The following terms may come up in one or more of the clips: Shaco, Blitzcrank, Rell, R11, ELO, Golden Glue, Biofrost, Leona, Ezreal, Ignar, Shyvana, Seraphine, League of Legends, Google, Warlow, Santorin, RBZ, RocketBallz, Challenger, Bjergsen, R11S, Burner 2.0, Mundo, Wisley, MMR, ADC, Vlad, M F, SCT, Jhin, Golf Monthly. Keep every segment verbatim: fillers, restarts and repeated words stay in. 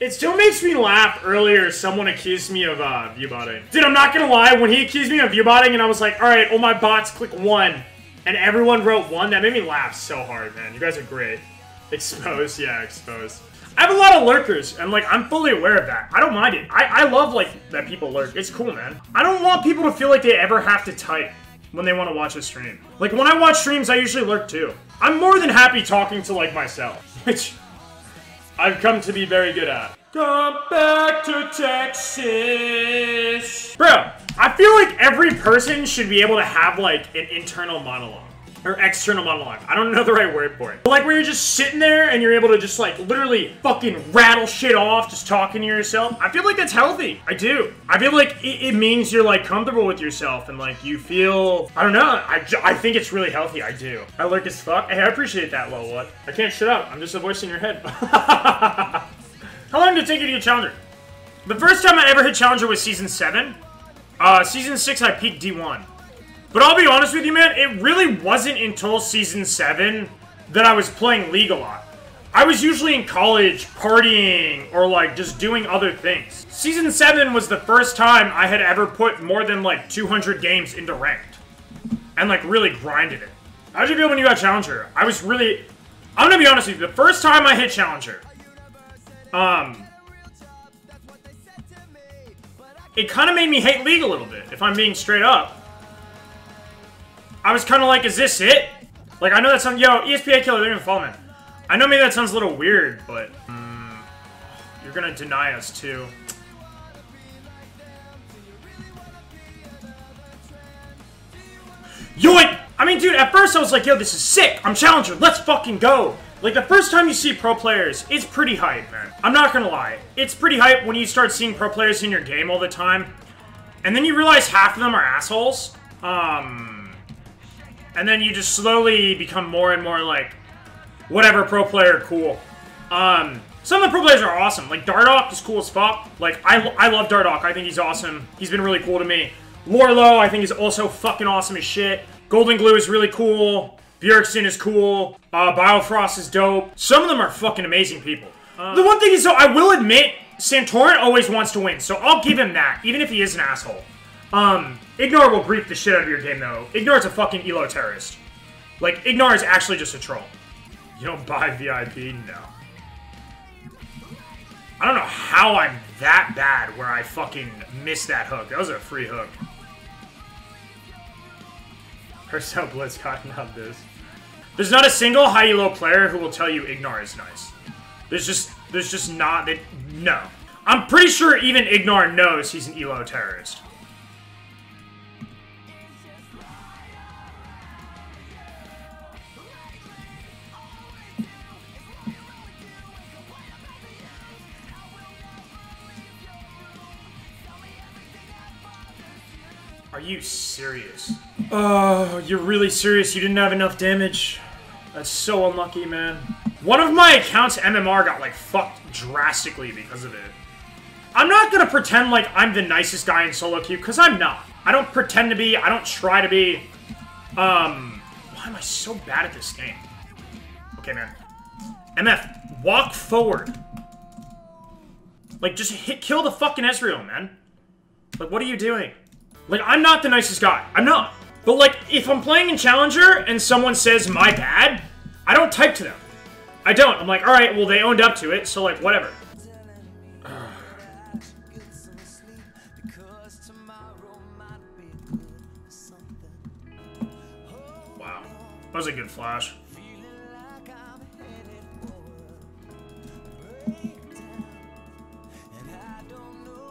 It still makes me laugh. Earlier, someone accused me of uh, view botting. Dude, I'm not gonna lie. When he accused me of view botting, and I was like, all right, all my bots click one, and everyone wrote one. That made me laugh so hard, man. You guys are great. Exposed, yeah, exposed. I have a lot of lurkers, and like I'm fully aware of that. I don't mind it. I, I love like that people lurk. It's cool, man. I don't want people to feel like they ever have to type when they want to watch a stream. Like when I watch streams, I usually lurk too. I'm more than happy talking to like myself, which I've come to be very good at. Come back to Texas. Bro, I feel like every person should be able to have like an internal monologue. Or external monologue. I don't know the right word for it. But like where you're just sitting there and you're able to just like literally fucking rattle shit off, just talking to yourself. I feel like that's healthy. I do. I feel like it, it means you're like comfortable with yourself and like you feel, I don't know. I, I think it's really healthy. I do. I lurk as fuck. Hey, I appreciate that, Lil What. I can't shut up. I'm just a voice in your head. How long did it take you to get Challenger? The first time I ever hit Challenger was Season seven. Uh, season six, I peaked D one. But I'll be honest with you, man, it really wasn't until Season seven that I was playing League a lot. I was usually in college, partying, or like just doing other things. Season seven was the first time I had ever put more than like two hundred games into ranked. And like really grinded it. How'd you feel when you got Challenger? I was really... I'm gonna be honest with you, the first time I hit Challenger, um... it kind of made me hate League a little bit, if I'm being straight up. I was kind of like, is this it? Like, I know that sounds... Yo, E S P A killer, they're gonna follow me. I know maybe that sounds a little weird, but... Mm, you're gonna deny us, too. Yo, I, I mean, dude, at first I was like, yo, this is sick. I'm Challenger. Let's fucking go. Like, the first time you see pro players, it's pretty hype, man. I'm not gonna lie. It's pretty hype when you start seeing pro players in your game all the time. And then you realize half of them are assholes. Um... And then you just slowly become more and more like, whatever, pro player, cool. Um, some of the pro players are awesome. Like, Dardoch is cool as fuck. Like, I, I love Dardoch. I think he's awesome. He's been really cool to me. Warlow, I think, is also fucking awesome as shit. Golden Glue is really cool. Bjergsen is cool. Uh, Biofrost is dope. Some of them are fucking amazing people. Uh, the one thing is, though, I will admit, Santorin always wants to win. So I'll give him that, even if he is an asshole. Um, Ignar will grief the shit out of your game, though. Ignar's a fucking E L O terrorist. Like, Ignar is actually just a troll. You don't buy V I P? No. I don't know how I'm that bad where I fucking missed that hook. That was a free hook. Herself so Blitzcrank, not this. There's not a single high E L O player who will tell you Ignar is nice. There's just, there's just not, that. No. I'm pretty sure even Ignar knows he's an E L O terrorist. Are you serious? Oh, you're really serious. You didn't have enough damage. That's so unlucky, man. One of my account's M M R got, like, fucked drastically because of it. I'm not gonna pretend like I'm the nicest guy in solo queue, because I'm not. I don't pretend to be. I don't try to be. Um, why am I so bad at this game? Okay, man. M F, walk forward. Like, just hit, kill the fucking Ezreal, man. Like, what are you doing? Like, I'm not the nicest guy. I'm not. But, like, if I'm playing in Challenger and someone says, my bad, I don't type to them. I don't. I'm like, all right, well, they owned up to it, so, like, whatever. Wow. That was a good flash.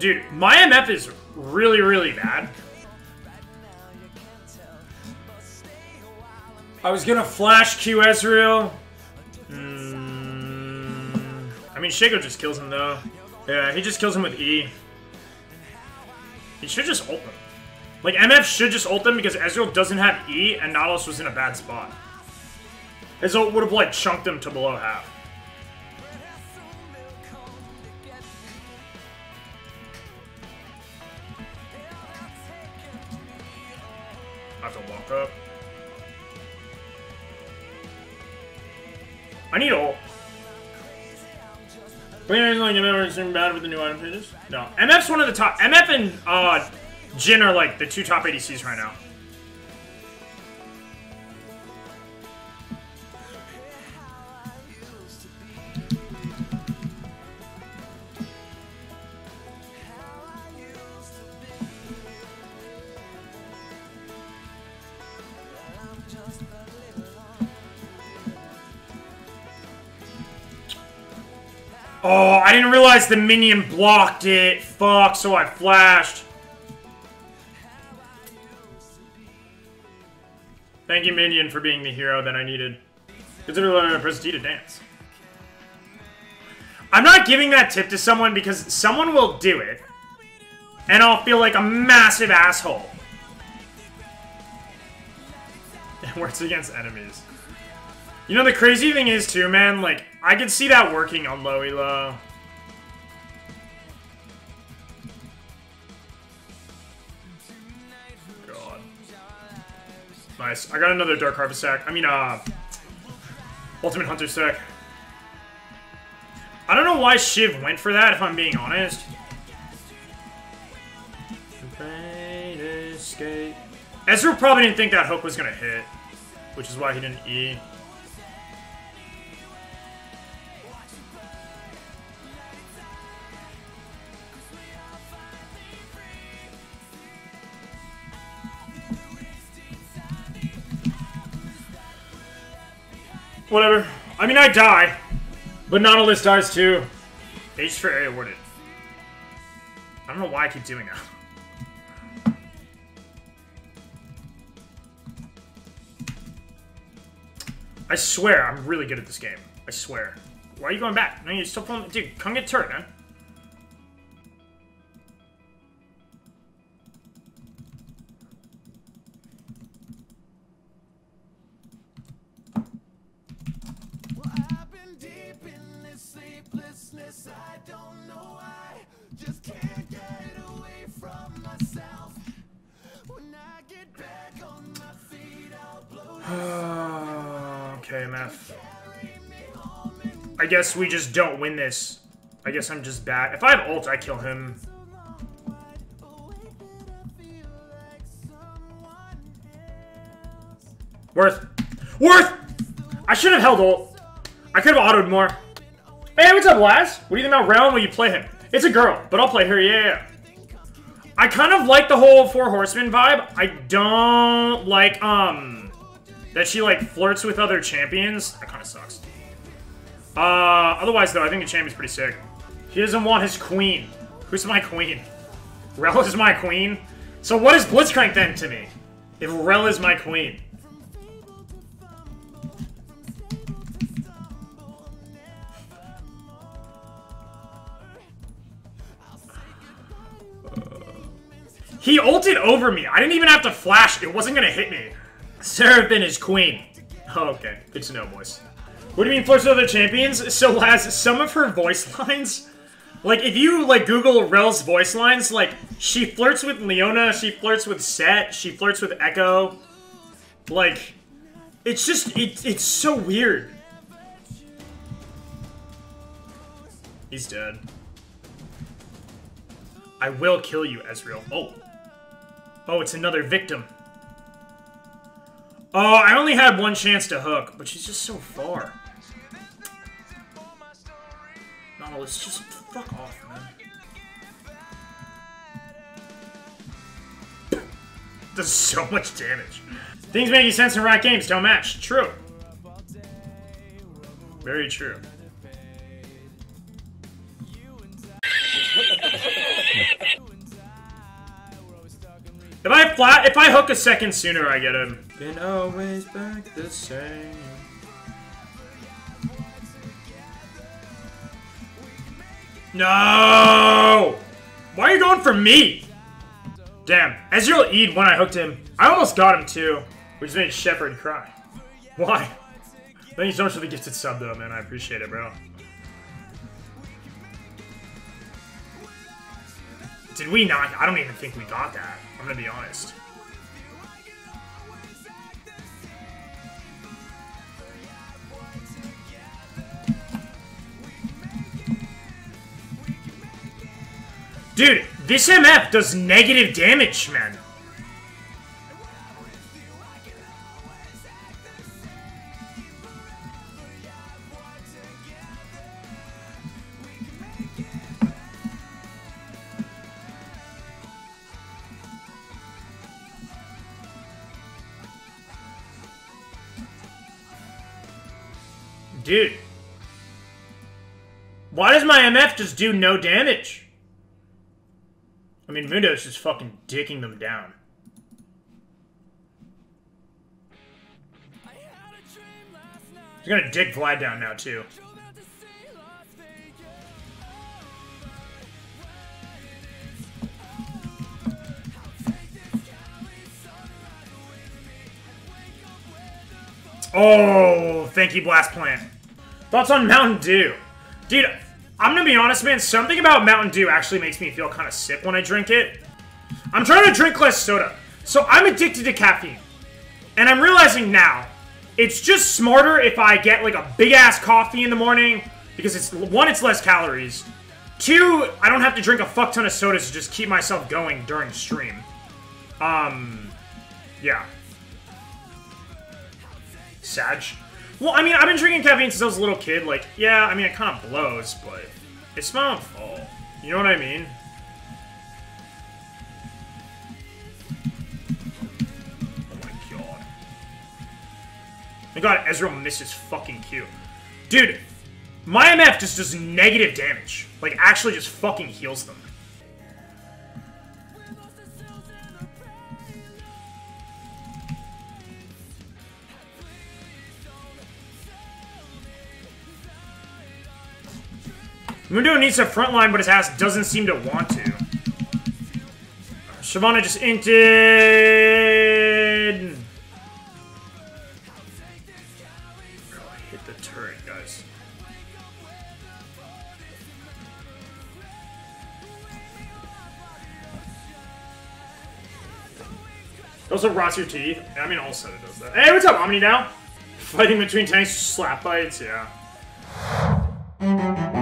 Dude, my M F is really, really bad. I was gonna flash Q Ezreal. Mm. I mean, Shaco just kills him, though. Yeah, he just kills him with E. He should just ult them. Like, M F should just ult them because Ezreal doesn't have E and Nautilus was in a bad spot. His ult would've, like, chunked him to below half. I have to walk up. I need ult. Beginner's like M F are extremely bad with the new item pages. No. M F's one of the top. M F and uh, Jhin are like the two top A D Cs right now. Oh, I didn't realize the minion blocked it. Fuck, so I flashed. Thank you, minion, for being the hero that I needed. Consider letting a press T to dance. I'm not giving that tip to someone because someone will do it, and I'll feel like a massive asshole. It works against enemies. You know, the crazy thing is, too, man, like, I could see that working on low elo. God. Nice. I got another Dark Harvest stack. I mean, uh... Ultimate Hunter stack. I don't know why Shiv went for that, if I'm being honest. Ezreal probably didn't think that hook was gonna hit, which is why he didn't E. Whatever. I mean, I die, but Nautilus dies too. H for A awarded. I don't know why I keep doing that. I swear, I'm really good at this game. I swear. Why are you going back? No, you're still pulling. Dude, come get turret, man. Okay, M F. I guess we just don't win this. I guess I'm just bad. If I have ult, I kill him. Worth. Worth! I should have held ult. I could have auto'd more. Hey, what's up, Laz? What do you think about Rell? Will you play him? It's a girl, but I'll play her, yeah. I kind of like the whole Four Horsemen vibe. I don't like, um... that she, like, flirts with other champions. That kind of sucks. Uh, otherwise, though, I think the champion's pretty sick. He doesn't want his queen. Who's my queen? Rell is my queen? So what is Blitzcrank then to me? If Rell is my queen. He ulted over me. I didn't even have to flash. It wasn't going to hit me. Seraphine is queen. Oh, okay, good to know, boys. What do you mean flirts with other champions? So, Laz, some of her voice lines, like if you like Google Rel's voice lines, like she flirts with Leona, she flirts with Set, she flirts with Echo. Like, it's just it, it's so weird. He's dead. I will kill you, Ezreal. Oh, oh, it's another victim. Oh, I only had one chance to hook, but she's just so far. No, let's just fuck off, man. Does so much damage. Things making sense in right games don't match. True. Very true. If I flat, if I hook a second sooner, I get him. Been always back the same. No! Why are you going for me? Damn, Ezreal Eid when I hooked him. I almost got him too, which made Shepard cry. Why? Thank you so much for the gifted sub though, man. I appreciate it, bro. Did we not? I don't even think we got that. I'm gonna be honest. Dude, this M F does negative damage, man. Dude. Why does my M F just do no damage? I mean, Mundo's just fucking dicking them down. He's gonna dick Vlad down now, too. Oh, thank you, Blast Plant. Thoughts on Mountain Dew? Dude, I'm gonna be honest, man, something about Mountain Dew actually makes me feel kind of sick when I drink it. I'm trying to drink less soda, so I'm addicted to caffeine. And I'm realizing now, it's just smarter if I get, like, a big-ass coffee in the morning, because it's, one, it's less calories. Two, I don't have to drink a fuck-ton of soda to just keep myself going during stream. Um, yeah. Sag. Well, I mean, I've been drinking caffeine since I was a little kid. Like, yeah, I mean, it kind of blows, but it's my own fault. You know what I mean? Oh my god. My god, Ezreal misses fucking Q. Dude, my M F just does negative damage. Like, actually just fucking heals them. Mundo needs a frontline, but his ass doesn't seem to want to. Shyvana just inted. Bro, I hit the turret, guys. It also rots your teeth. I mean, also it does that. Hey, what's up, Omni now? Fighting between tanks, slap bites, yeah.